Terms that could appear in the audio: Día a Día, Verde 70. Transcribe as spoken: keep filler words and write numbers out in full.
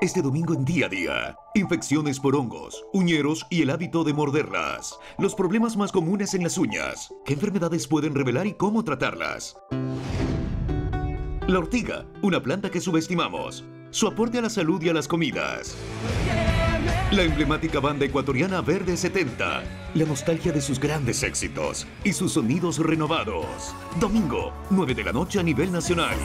Este domingo en Día a Día, infecciones por hongos, uñeros y el hábito de morderlas. Los problemas más comunes en las uñas. ¿Qué enfermedades pueden revelar y cómo tratarlas? La ortiga, una planta que subestimamos. Su aporte a la salud y a las comidas. La emblemática banda ecuatoriana Verde setenta. La nostalgia de sus grandes éxitos y sus sonidos renovados. Domingo, nueve de la noche a nivel nacional.